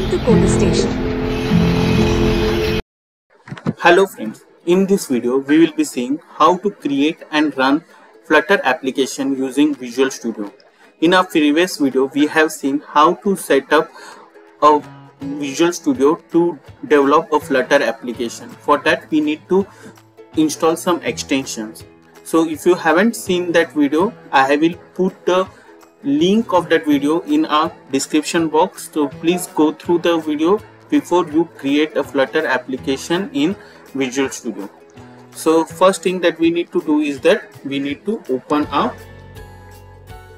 Welcome to Coders Station. Hello friends, in this video we will be seeing how to create and run Flutter application using Visual Studio. In our previous video we have seen how to set up a Visual Studio to develop a Flutter application. For that we need to install some extensions. So if you haven't seen that video, I will put the link of that video in our description box, so please go through the video before you create a Flutter application in Visual Studio. So first thing that we need to do is that we need to open our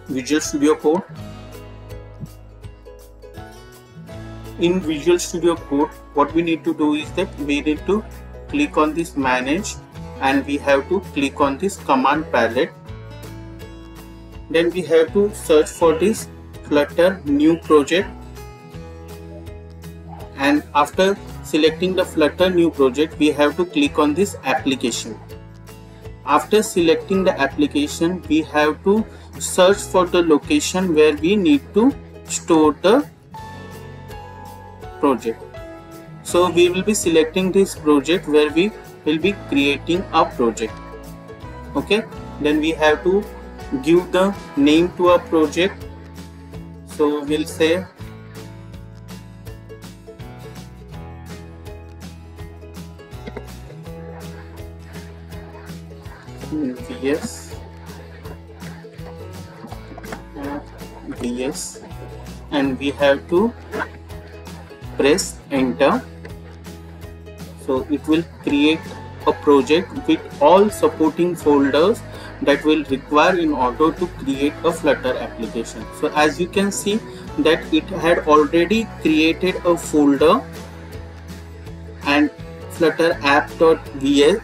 Visual Studio Code. In Visual Studio Code, what we need to do is that we need to click on this manage and we have to click on this command palette. Then we have to search for this Flutter new project, and after selecting the Flutter new project we have to click on this application. After selecting the application we have to search for the location where we need to store the project. So we will be selecting this project where we will be creating our project. Okay, then we have to give the name to our project, so we'll say VS, and we have to press enter. So it will create a project with all supporting folders that will require in order to create a Flutter application. So as you can see that it had already created a folder, and Flutter app.vs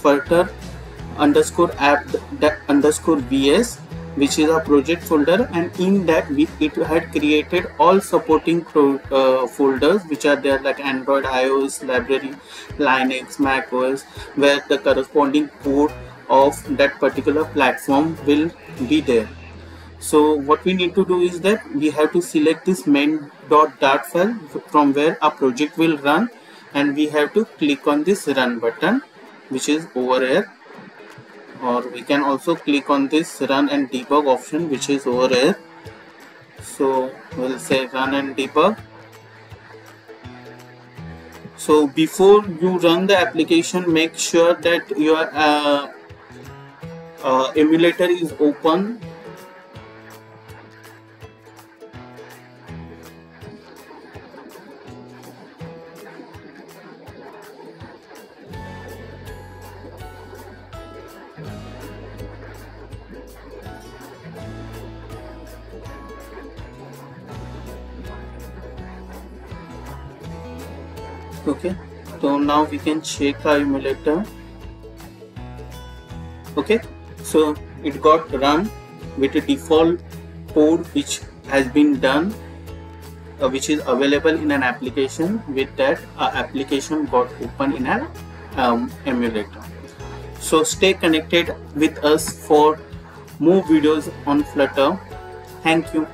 Flutter_app_vs, which is our project folder, and in that it had created all supporting folders which are there, like Android, iOS, library, Linux, macOS, where the corresponding code of that particular platform will be there. So what we need to do is that we have to select this main.dart file from where our project will run, and we have to click on this run button which is over here, or we can also click on this run and debug option which is over here. So we'll say run and debug. So before you run the application, make sure that your emulator is open. Okay, so now we can check our emulator. Okay, so it got run with a default code which has been done, which is available in an application. With that, our application got open in an emulator. So stay connected with us for more videos on Flutter. Thank you.